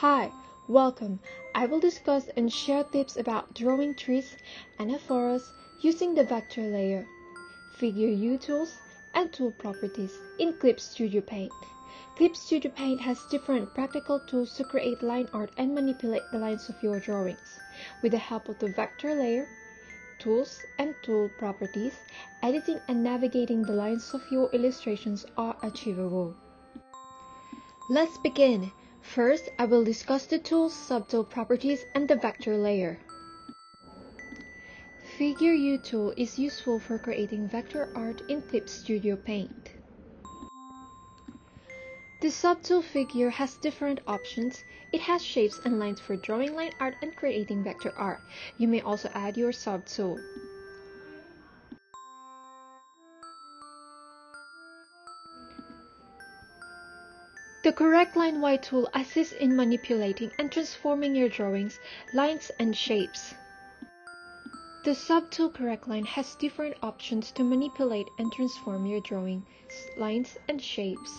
Hi, welcome. I will discuss and share tips about drawing trees and forests using the Vector Layer, Figure U Tools, and Tool Properties in Clip Studio Paint. Clip Studio Paint has different practical tools to create line art and manipulate the lines of your drawings. With the help of the Vector Layer, Tools, and Tool Properties, editing and navigating the lines of your illustrations are achievable. Let's begin. First, I will discuss the Tools, Subtool Properties, and the Vector Layer. Figure U tool is useful for creating vector art in Clip Studio Paint. The subtool figure has different options. It has shapes and lines for drawing line art and creating vector art. You may also add your subtool. The Correct Line Y tool assists in manipulating and transforming your drawings, lines, and shapes. The subtool Correct Line has different options to manipulate and transform your drawings, lines, and shapes.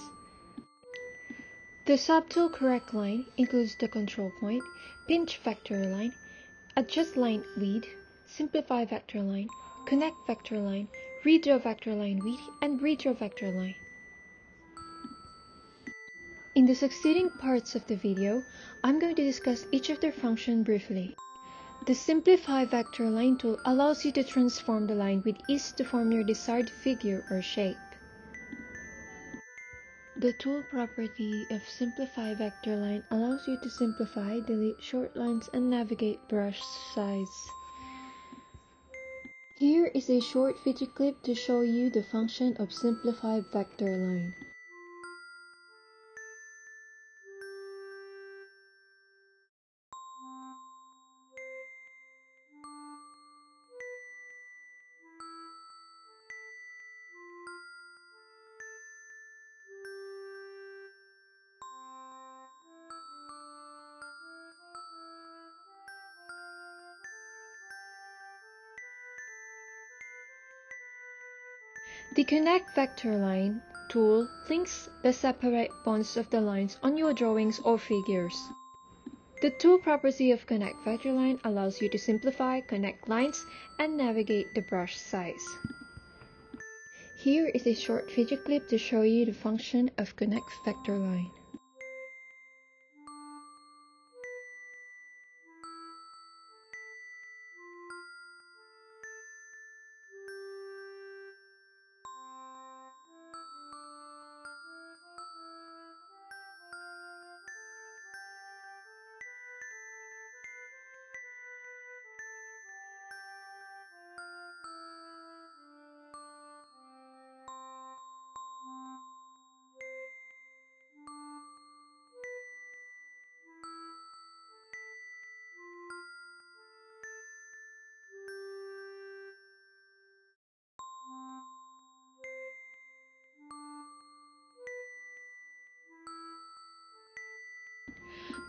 The subtool Correct Line includes the Control Point, Pinch Vector Line, Adjust Line Width, Simplify Vector Line, Connect Vector Line, Redraw Vector Line Width, and Redraw Vector Line. In the succeeding parts of the video, I'm going to discuss each of their functions briefly. The Simplify Vector Line tool allows you to transform the line with ease to form your desired figure or shape. The tool property of Simplify Vector Line allows you to simplify, delete short lines, and navigate brush size. Here is a short video clip to show you the function of Simplify Vector Line. The Connect Vector Line tool links the separate points of the lines on your drawings or figures. The tool property of Connect Vector Line allows you to simplify, connect lines, and navigate the brush size. Here is a short video clip to show you the function of Connect Vector Line.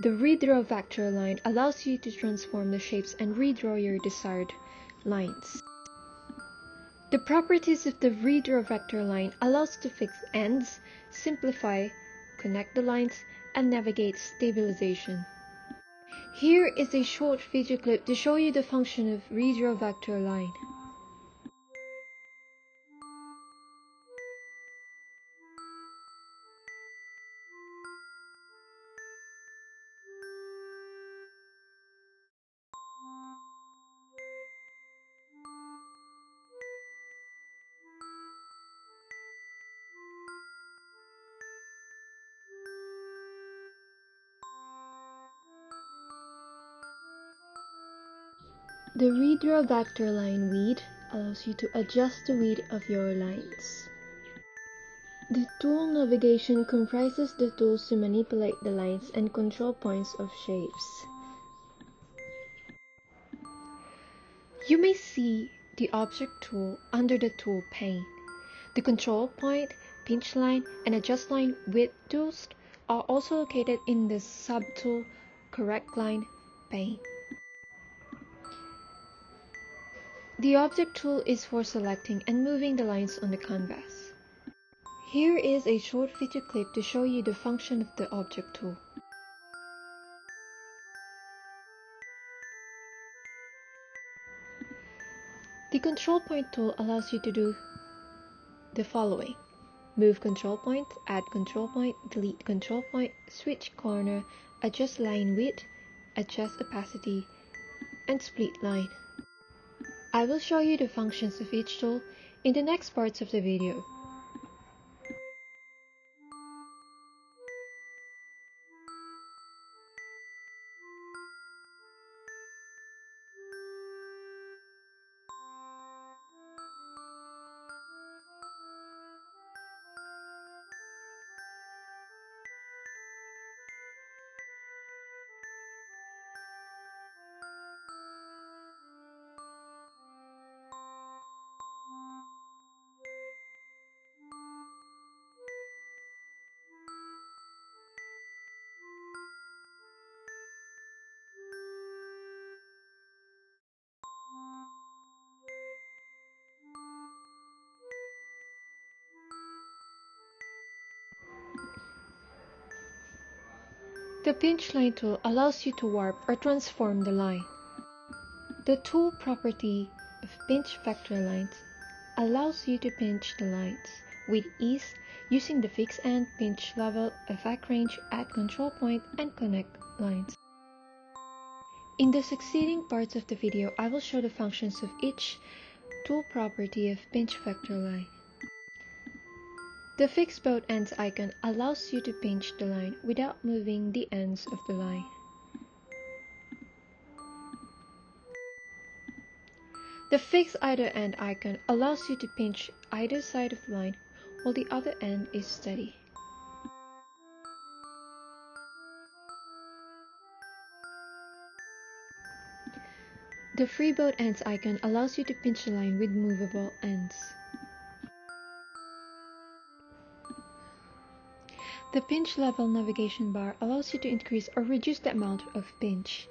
The Redraw Vector Line allows you to transform the shapes and redraw your desired lines. The properties of the Redraw Vector Line allows to fix ends, simplify, connect the lines, and navigate stabilization. Here is a short video clip to show you the function of Redraw Vector Line. The Redraw Vector Line Width allows you to adjust the width of your lines. The tool navigation comprises the tools to manipulate the lines and control points of shapes. You may see the object tool under the tool pane. The Control Point, Pinch Line, and Adjust Line Width tools are also located in the subtool Correct Line pane. The object tool is for selecting and moving the lines on the canvas. Here is a short video clip to show you the function of the object tool. The Control Point tool allows you to do the following. Move Control Point, Add Control Point, Delete Control Point, Switch Corner, Adjust Line Width, Adjust Opacity, and Split Line. I will show you the functions of each tool in the next parts of the video. The Pinch Line tool allows you to warp or transform the line. The tool property of Pinch Vector Lines allows you to pinch the lines with ease using the Fix and Pinch Level, Effect Range, Add Control Point, and Connect Lines. In the succeeding parts of the video, I will show the functions of each tool property of Pinch Vector Line. The Fix Both Ends icon allows you to pinch the line without moving the ends of the line. The Fix Either End icon allows you to pinch either side of the line while the other end is steady. The Free Both Ends icon allows you to pinch the line with movable ends. The Pinch Level navigation bar allows you to increase or reduce the amount of pinch.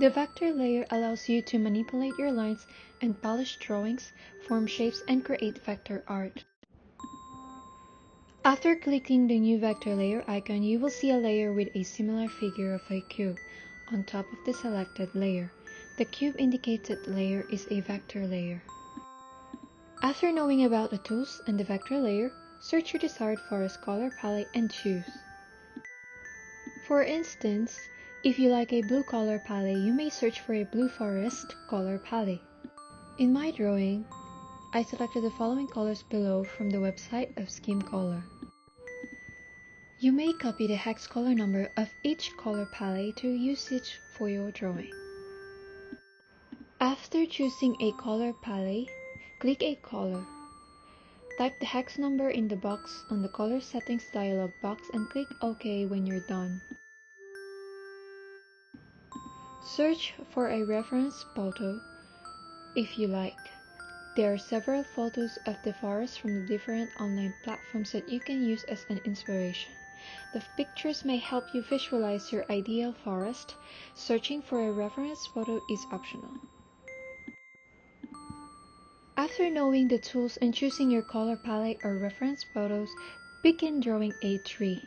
The Vector Layer allows you to manipulate your lines and polish drawings, form shapes, and create vector art. After clicking the new Vector Layer icon, you will see a layer with a similar figure of a cube on top of the selected layer. The cube indicates that the layer is a vector layer. After knowing about the tools and the Vector Layer, search your desired forest color palette and choose. For instance, if you like a blue color palette, you may search for a blue forest color palette. In my drawing, I selected the following colors below from the website of Scheme Color. You may copy the hex color number of each color palette to use it for your drawing. After choosing a color palette, click a color. Type the hex number in the box on the Color Settings dialog box and click OK when you're done. Search for a reference photo if you like. There are several photos of the forest from the different online platforms that you can use as an inspiration. The pictures may help you visualize your ideal forest. Searching for a reference photo is optional. After knowing the tools and choosing your color palette or reference photos, begin drawing a tree.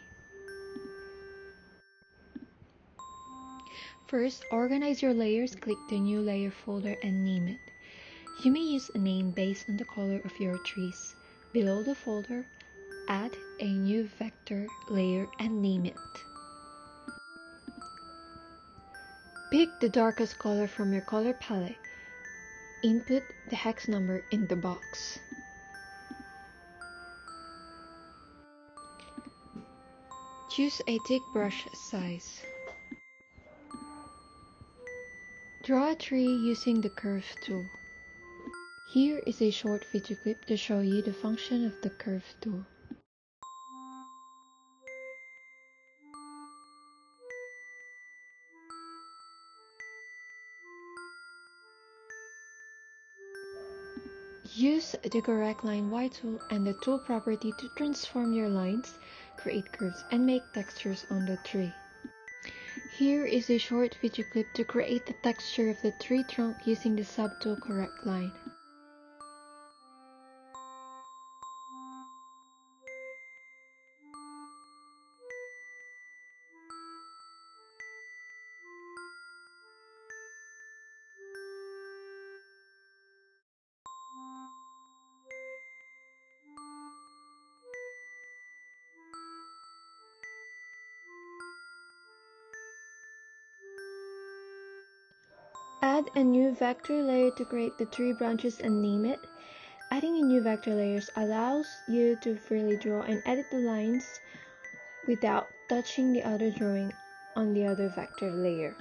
First, organize your layers, click the New Layer folder and name it. You may use a name based on the color of your trees. Below the folder, add a new vector layer and name it. Pick the darkest color from your color palette. Input the hex number in the box. Choose a thick brush size. Draw a tree using the Curve tool. Here is a short video clip to show you the function of the curve tool. Use the Correct Line Y tool and the Tool property to transform your lines, create curves, and make textures on the tree. Here is a short video clip to create the texture of the tree trunk using the subtool Correct Line. Add a new vector layer to create the tree branches and name it. Adding a new vector layers allows you to freely draw and edit the lines without touching the other drawing on the other vector layer.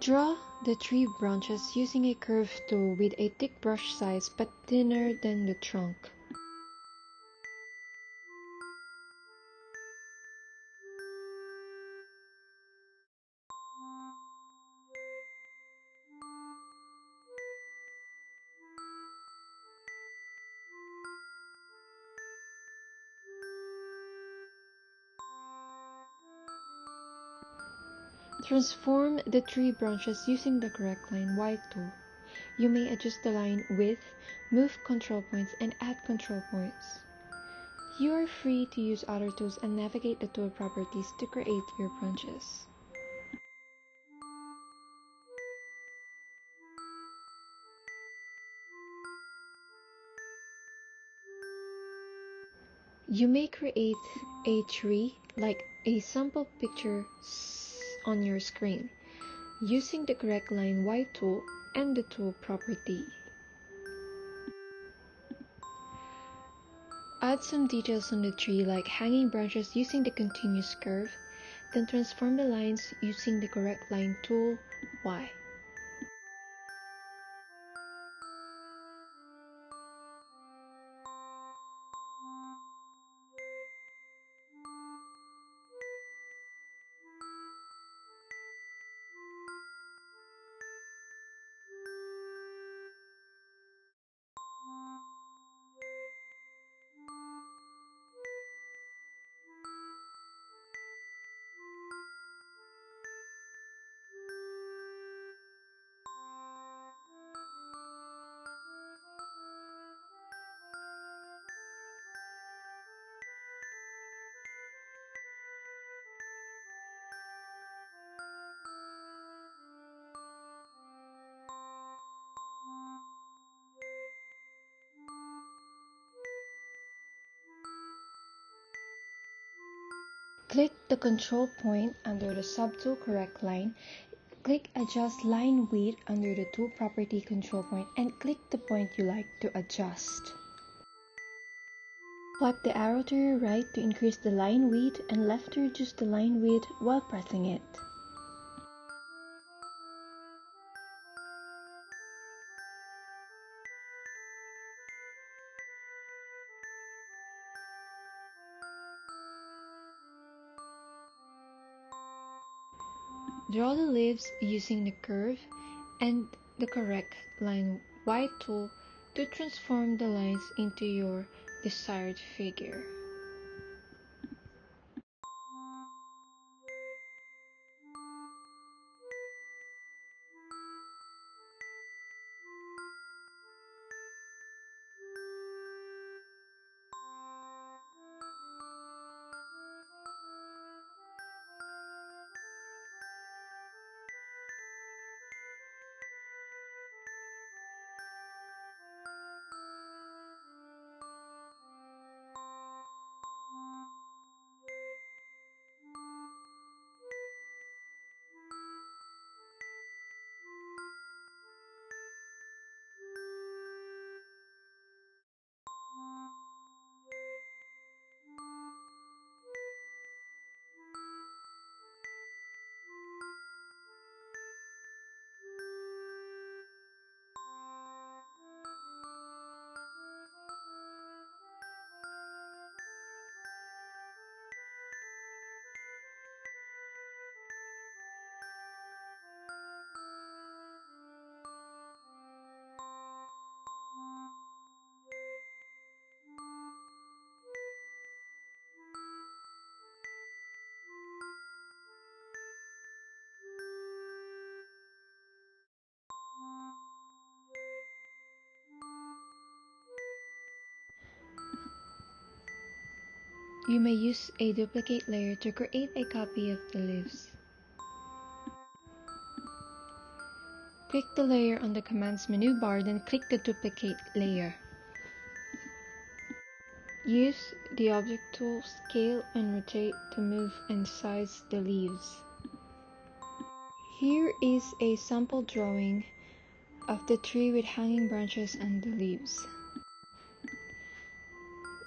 Draw the tree branches using a curve tool with a thick brush size but thinner than the trunk. Transform the tree branches using the Correct Line Y tool. You may adjust the line width, move control points, and add control points. You are free to use other tools and navigate the tool properties to create your branches. You may create a tree like a sample picture on your screen using the Correct Line Y tool and the Tool property. Add some details on the tree like hanging branches using the continuous curve, then transform the lines using the Correct Line tool Y. Click the Control Point under the subtool Correct Line, click Adjust Line Width under the Tool property Control Point, and click the point you like to adjust. Swipe the arrow to your right to increase the line width and left to reduce the line width while pressing it. Draw the leaves using the curve and the Correct Line Y tool to transform the lines into your desired figure. You may use a duplicate layer to create a copy of the leaves. Click the layer on the Commands menu bar, then click the Duplicate layer. Use the Object tool, Scale and Rotate to move and size the leaves. Here is a sample drawing of the tree with hanging branches and the leaves.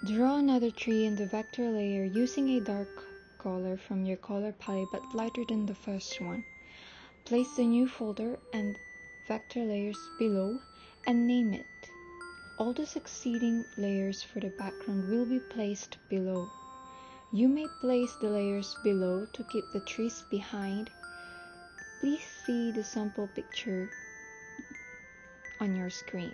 Draw another tree in the vector layer using a dark color from your color palette but lighter than the first one. Place the new folder and vector layers below and name it. All the succeeding layers for the background will be placed below. You may place the layers below to keep the trees behind. Please see the sample picture on your screen.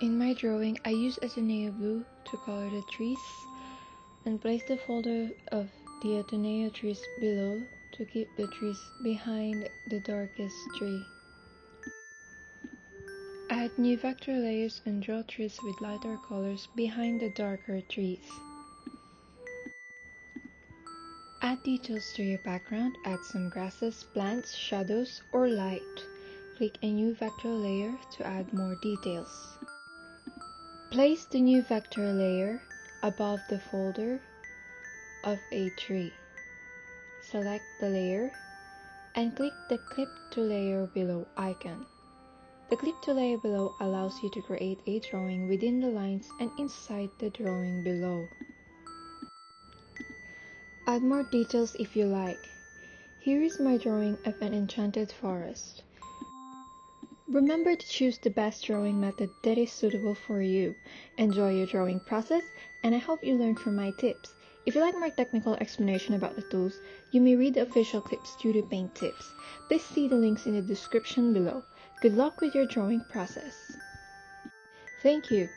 In my drawing, I use Ateneo Blue to color the trees and place the folder of the Ateneo trees below to keep the trees behind the darkest tree. Add new vector layers and draw trees with lighter colors behind the darker trees. Add details to your background. Add some grasses, plants, shadows, or light. Click a new vector layer to add more details. Place the new vector layer above the folder of a tree. Select the layer and click the Clip to Layer Below icon. The Clip to Layer Below allows you to create a drawing within the lines and inside the drawing below. Add more details if you like. Here is my drawing of an enchanted forest. Remember to choose the best drawing method that is suitable for you. Enjoy your drawing process, and I hope you learned from my tips. If you like more technical explanation about the tools, you may read the official Clip Studio Paint tips. Please see the links in the description below. Good luck with your drawing process. Thank you.